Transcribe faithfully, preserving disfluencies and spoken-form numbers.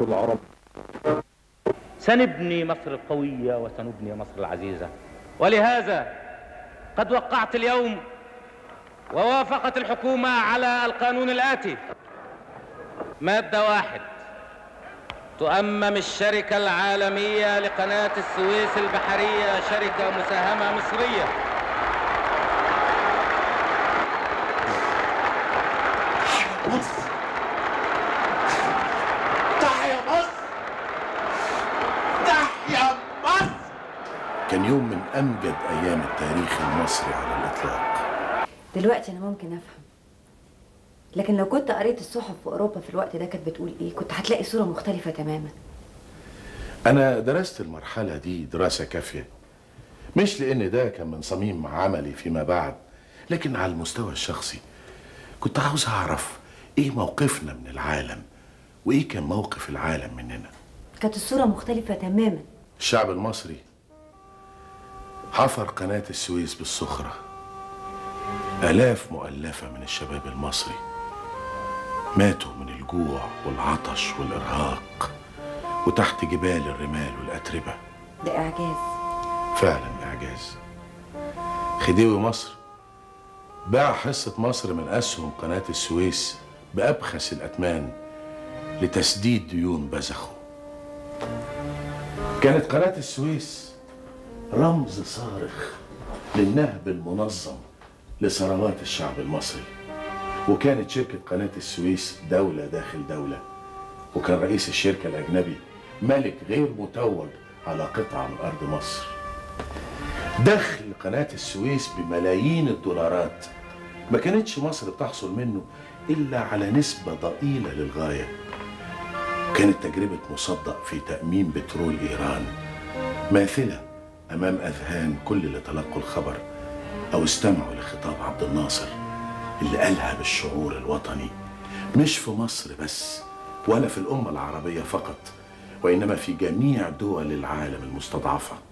العرب. سنبني مصر القوية وسنبني مصر العزيزة، ولهذا قد وقعت اليوم ووافقت الحكومة على القانون الآتي: مادة واحد، تؤمم الشركة العالمية لقناة السويس البحرية شركة مساهمة مصرية. مصر تحيا، مصر تحيا، مصر. كان يوم من أمجد أيام التاريخ المصري على الإطلاق. دلوقتي أنا ممكن أفهم، لكن لو كنت قريت الصحف في أوروبا في الوقت ده كانت بتقول إيه كنت هتلاقي صورة مختلفة تماما. أنا درست المرحلة دي دراسة كافية، مش لأن ده كان من صميم عملي فيما بعد، لكن على المستوى الشخصي كنت عاوز أعرف إيه موقفنا من العالم وإيه كان موقف العالم مننا. كانت الصورة مختلفة تماما. الشعب المصري حفر قناة السويس بالصخرة، آلاف مؤلفة من الشباب المصري ماتوا من الجوع والعطش والإرهاق وتحت جبال الرمال والأتربة. ده إعجاز، فعلا إعجاز. خديوي مصر باع حصة مصر من أسهم قناة السويس بأبخس الأثمان لتسديد ديون بزخه. كانت قناة السويس رمز صارخ للنهب المنظم لثروات الشعب المصري، وكانت شركة قناة السويس دولة داخل دولة، وكان رئيس الشركة الأجنبي ملك غير متوج على قطعة من أرض مصر. دخل قناة السويس بملايين الدولارات ما كانتش مصر بتحصل منه إلا على نسبة ضئيلة للغاية. كانت تجربة مصدق في تأمين بترول إيران ماثلة أمام أذهان كل اللي تلقوا الخبر أو استمعوا لخطاب عبد الناصر اللي قالها بالشعور الوطني، مش في مصر بس ولا في الأمة العربية فقط، وإنما في جميع دول العالم المستضعفة.